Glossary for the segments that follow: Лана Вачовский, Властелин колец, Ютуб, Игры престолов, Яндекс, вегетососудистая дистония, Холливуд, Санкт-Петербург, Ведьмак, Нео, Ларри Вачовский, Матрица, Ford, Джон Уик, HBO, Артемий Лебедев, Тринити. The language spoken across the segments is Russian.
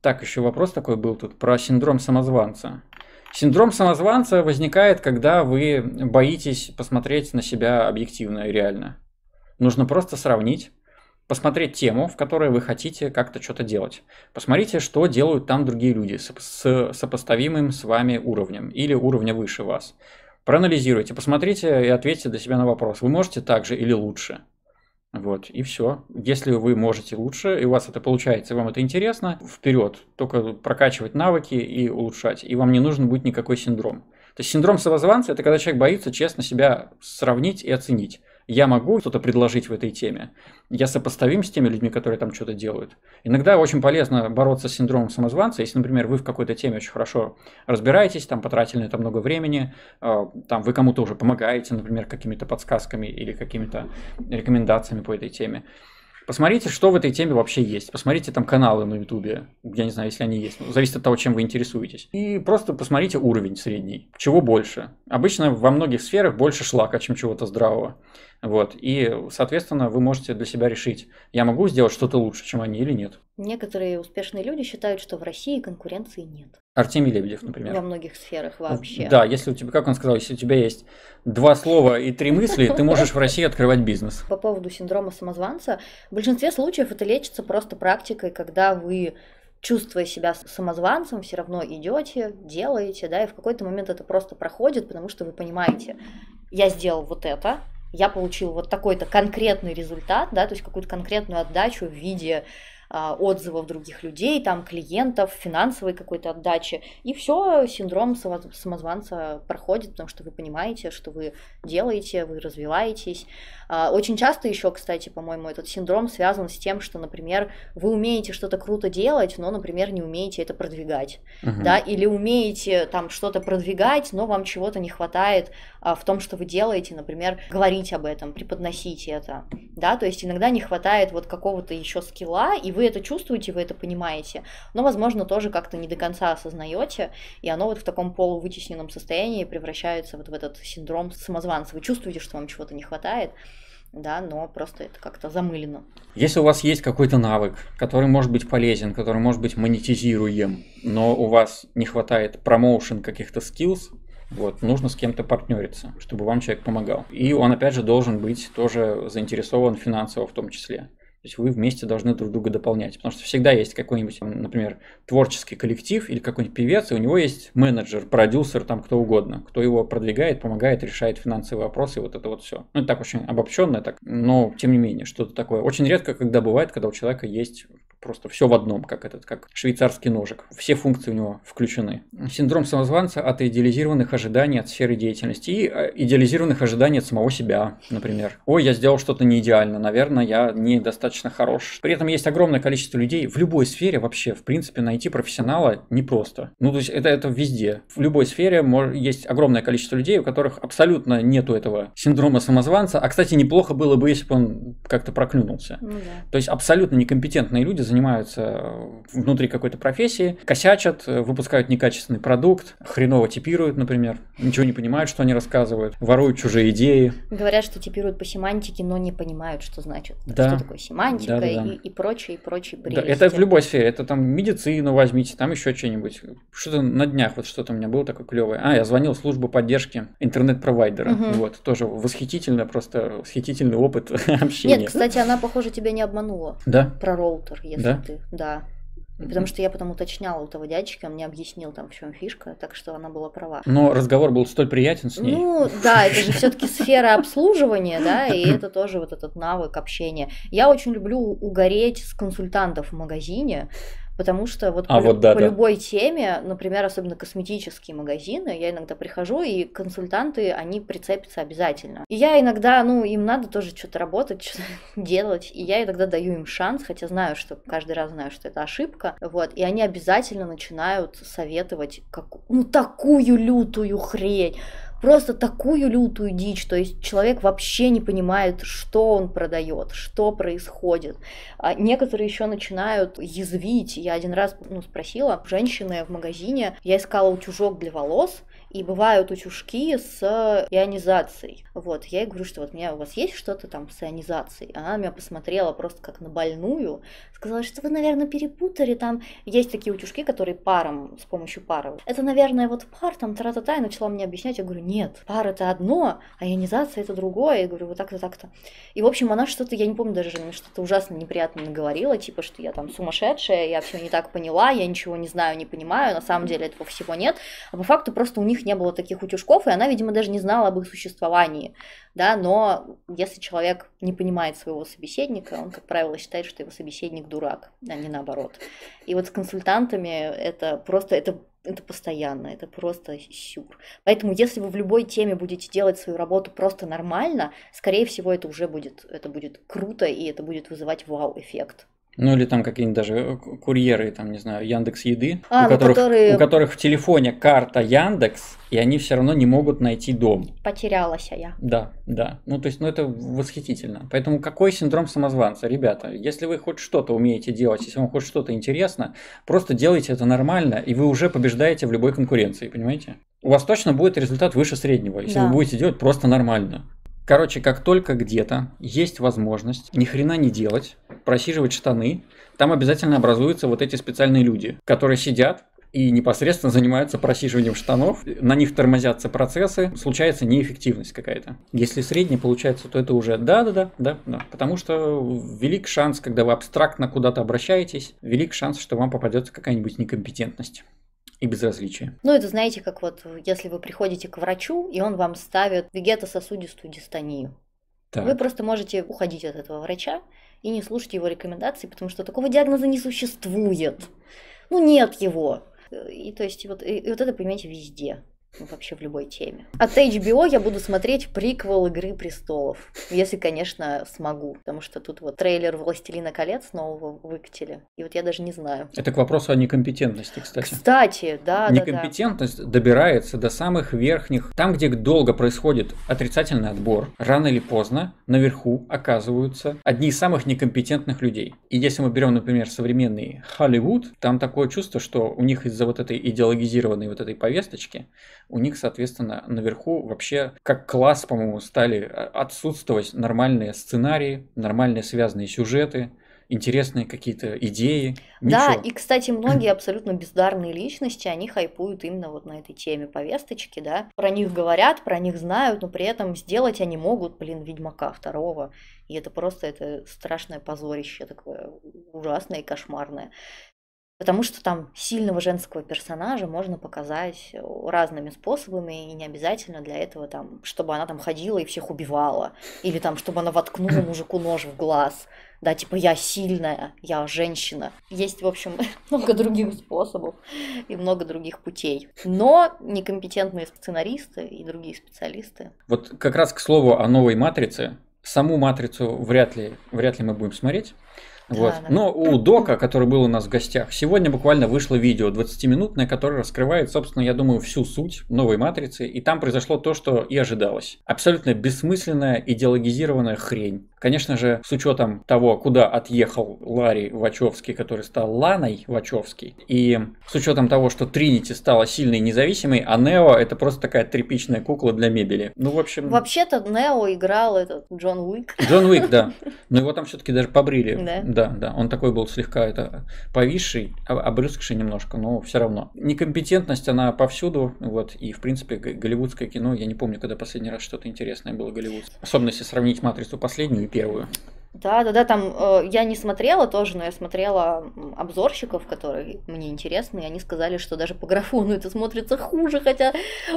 Так, еще вопрос такой был тут про синдром самозванца. Синдром самозванца возникает, когда вы боитесь посмотреть на себя объективно и реально. Нужно просто сравнить, посмотреть тему, в которой вы хотите как-то что-то делать. Посмотрите, что делают там другие люди с сопоставимым с вами уровнем или уровня выше вас. Проанализируйте, посмотрите и ответьте для себя на вопрос, вы можете так же или лучше. Вот, и все. Если вы можете лучше, и у вас это получается, и вам это интересно, вперед. Только прокачивать навыки и улучшать. И вам не нужен будет никакой синдром. То есть синдром самозванца – это когда человек боится честно себя сравнить и оценить. Я могу что-то предложить в этой теме. Я сопоставим с теми людьми, которые там что-то делают. Иногда очень полезно бороться с синдромом самозванца. Если, например, вы в какой-то теме очень хорошо разбираетесь, там потратили на это много времени, там вы кому-то уже помогаете, например, какими-то подсказками или какими-то рекомендациями по этой теме. Посмотрите, что в этой теме вообще есть. Посмотрите там каналы на Ютубе. Я не знаю, если они есть. Зависит от того, чем вы интересуетесь. И просто посмотрите уровень средний. Чего больше? Обычно во многих сферах больше шлака, чем чего-то здравого. Вот. И, соответственно, вы можете для себя решить, я могу сделать что-то лучше, чем они, или нет. Некоторые успешные люди считают, что в России конкуренции нет. Артемий Лебедев, например. Во многих сферах вообще. Да, если у тебя, как он сказал, если у тебя есть 2 слова и 3 мысли, ты можешь в России открывать бизнес. По поводу синдрома самозванца, в большинстве случаев это лечится просто практикой, когда вы, чувствуя себя самозванцем, все равно идете, делаете, да, и в какой-то момент это просто проходит, потому что вы понимаете, я сделал вот это, я получил вот такой-то конкретный результат, да, то есть какую-то конкретную отдачу в виде отзывов других людей, там, клиентов, финансовой какой-то отдачи. И все, синдром самозванца проходит, потому что вы понимаете, что вы делаете, вы развиваетесь. Очень часто еще, кстати, по-моему, этот синдром связан с тем, что, например, вы умеете что-то круто делать, но, например, не умеете это продвигать. Да? Или умеете там что-то продвигать, но вам чего-то не хватает в том, что вы делаете, например, говорить об этом, преподносить это. Да? То есть иногда не хватает вот какого-то еще скилла, и вы это чувствуете, вы это понимаете, но, возможно, тоже как-то не до конца осознаете, и оно вот в таком полувытесненном состоянии превращается вот в этот синдром самозванца. Вы чувствуете, что вам чего-то не хватает, да, но просто это как-то замылено. Если у вас есть какой-то навык, который может быть полезен, который может быть монетизируем, но у вас не хватает промоушен каких-то skills, вот, нужно с кем-то партнериться, чтобы вам человек помогал. И он, опять же, должен быть тоже заинтересован финансово в том числе. То есть вы вместе должны друг друга дополнять, потому что всегда есть какой-нибудь, например, творческий коллектив или какой-нибудь певец, и у него есть менеджер, продюсер, там кто угодно, кто его продвигает, помогает, решает финансовые вопросы, вот это вот все. Ну, это так очень обобщенно, так, но тем не менее, что-то такое. Очень редко, когда бывает, когда у человека есть просто все в одном, как швейцарский ножик. Все функции у него включены. Синдром самозванца от идеализированных ожиданий от сферы деятельности и идеализированных ожиданий от самого себя, например. Ой, я сделал что-то не идеально, наверное, я недостаточно хорош. При этом есть огромное количество людей. В любой сфере вообще, в принципе, найти профессионала непросто. Ну, то есть это везде. В любой сфере есть огромное количество людей, у которых абсолютно нету этого синдрома самозванца. А, кстати, неплохо было бы, если бы он как-то проклюнулся. Ну, да. То есть абсолютно некомпетентные люди занимаются внутри какой-то профессии, косячат, выпускают некачественный продукт, хреново типируют, например, ничего не понимают, что они рассказывают, воруют чужие идеи. Говорят, что типируют по семантике, но не понимают, что значит, да, что такое семантика, да. И прочее, и прочее. Да, это в любой сфере, это там медицину возьмите, там еще что-нибудь. Что-то на днях, вот что-то у меня было такое клевое. Я звонил в службу поддержки интернет-провайдера. Вот, тоже восхитительно, просто восхитительный опыт общения. Нет, кстати, она, похоже, тебя не обманула. Да? Про роутер. Если да? Ты, да. Потому что я потом уточняла у того дядечки, он мне объяснил, там в чем фишка, так что она была права. Но разговор был столь приятен с ней. Ну да, это же все-таки сфера обслуживания, да, и это тоже вот этот навык общения. Я очень люблю угореть с консультантов в магазине. Потому что вот любой теме, например, особенно косметические магазины, я иногда прихожу, и консультанты, они прицепятся обязательно. И я иногда, им надо тоже что-то работать, что-то делать, и я иногда даю им шанс, хотя знаю, что каждый раз знаю, что это ошибка, вот, и они обязательно начинают советовать такую лютую хрень, просто такую лютую дичь, то есть человек вообще не понимает, что он продает, что происходит. А некоторые еще начинают язвить. Я один раз спросила женщины в магазине, я искала утюжок для волос, и бывают утюжки с ионизацией. Вот, я ей говорю, что вот у вас есть что-то там с ионизацией? Она меня посмотрела просто как на больную, сказала, что вы, наверное, перепутали, там есть такие утюжки, которые паром, с помощью пара. Это, наверное, вот пар, там, тра-та-та, и начала мне объяснять, я говорю, нет, пар это одно, а ионизация это другое, я говорю, вот так-то, так-то. И, в общем, она что-то, я не помню даже, что-то ужасно неприятно наговорила, типа, что я там сумасшедшая, я все не так поняла, я ничего не знаю, не понимаю, на самом деле этого всего нет, а по факту просто у них не было таких утюжков, и она, видимо, даже не знала об их существовании, да, но если человек не понимает своего собеседника, он, как правило, считает, что его собеседник дурак, а не наоборот. И вот с консультантами это просто, это постоянно, это просто сюр. Поэтому если вы в любой теме будете делать свою работу просто нормально, скорее всего, это уже будет, это будет круто, и это будет вызывать вау-эффект. Ну или там какие-нибудь даже курьеры, там, не знаю, Яндекс еды, у которых в телефоне карта Яндекс, и они все равно не могут найти дом. Потерялась я. Да, да. Ну то есть, ну это восхитительно. Поэтому какой синдром самозванца? Ребята, если вы хоть что-то умеете делать, если вам хоть что-то интересно, просто делайте это нормально, и вы уже побеждаете в любой конкуренции, понимаете? У вас точно будет результат выше среднего, если вы будете делать просто нормально. Короче, как только где-то есть возможность ни хрена не делать, просиживать штаны, там обязательно образуются вот эти специальные люди, которые сидят и непосредственно занимаются просиживанием штанов, на них тормозятся процессы, случается неэффективность какая-то. Если средний получается, то это уже да, потому что велик шанс, когда вы абстрактно куда-то обращаетесь, велик шанс, что вам попадется какая-нибудь некомпетентность. И безразличие. Ну, это знаете, как вот, если вы приходите к врачу, и он вам ставит вегетососудистую дистонию. Так. Вы просто можете уходить от этого врача и не слушать его рекомендации, потому что такого диагноза не существует. Ну, нет его. И то есть, вот это, понимаете, везде. Вообще в любой теме. От HBO я буду смотреть приквел «Игры престолов», если, конечно, смогу, потому что тут вот трейлер «Властелина колец» нового выкатили, и вот я даже не знаю. Это к вопросу о некомпетентности, кстати. Кстати, да, некомпетентность добирается до самых верхних, там, где долго происходит отрицательный отбор, рано или поздно наверху оказываются одни из самых некомпетентных людей. И если мы берем, например, современный Холливуд, там такое чувство, что у них из-за вот этой идеологизированной вот этой повесточки у них, соответственно, наверху вообще как класс, по-моему, стали отсутствовать нормальные сценарии, нормальные связанные сюжеты, интересные какие-то идеи. Ничего. Да, и, кстати, многие абсолютно бездарные личности, они хайпуют именно вот на этой теме повесточки, да. Про них говорят, про них знают, но при этом сделать они могут, блин, Ведьмака 2. И это просто это страшное позорище, такое ужасное и кошмарное. Потому что там сильного женского персонажа можно показать разными способами, и не обязательно для этого, там, чтобы она там ходила и всех убивала, или там, чтобы она воткнула мужику нож в глаз, да, типа я сильная, я женщина. Есть, в общем, много других способов и много других путей. Но некомпетентные сценаристы и другие специалисты. Вот как раз к слову о новой матрице. Саму матрицу вряд ли мы будем смотреть. Вот. Да, да. Но у Дока, который был у нас в гостях, сегодня буквально вышло видео 20-минутное, которое раскрывает, собственно, я думаю, всю суть новой матрицы. И там произошло то, что и ожидалось. Абсолютно бессмысленная идеологизированная хрень. Конечно же, с учетом того, куда отъехал Ларри Вачовский, который стал Ланой Вачовский, и с учетом того, что Тринити стала сильной и независимой, а Нео это просто такая тряпичная кукла для мебели. Ну, в общем... Вообще-то Нео играл этот Джон Уик. Джон Уик, да. Но его там все-таки даже побрили. Да, он такой был слегка это, повисший, обрюзгший немножко, но все равно. Некомпетентность, она повсюду, вот, и, в принципе, голливудское кино, я не помню, когда последний раз что-то интересное было голливудское. Особенно, если сравнить «Матрицу» последнюю и первую. Да, там я не смотрела тоже, но я смотрела обзорщиков, которые мне интересны, и они сказали, что даже по графону это смотрится хуже, хотя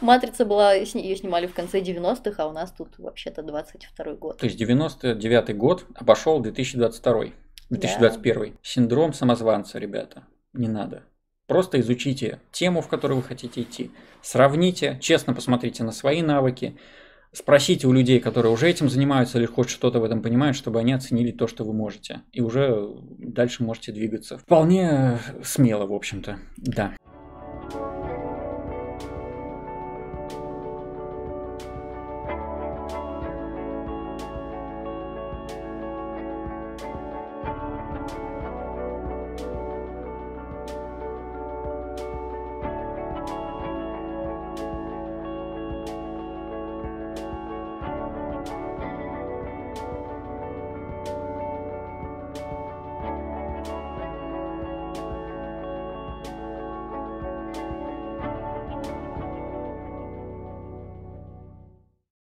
«Матрица» была, ее снимали в конце 90-х, а у нас тут вообще-то 22-й год. То есть 99-й год обошел 2022-й. 2021. Да. Синдром самозванца, ребята. Не надо. Просто изучите тему, в которую вы хотите идти. Сравните, честно посмотрите на свои навыки. Спросите у людей, которые уже этим занимаются или хоть что-то в этом понимают, чтобы они оценили то, что вы можете. И уже дальше можете двигаться. Вполне смело, в общем-то. Да.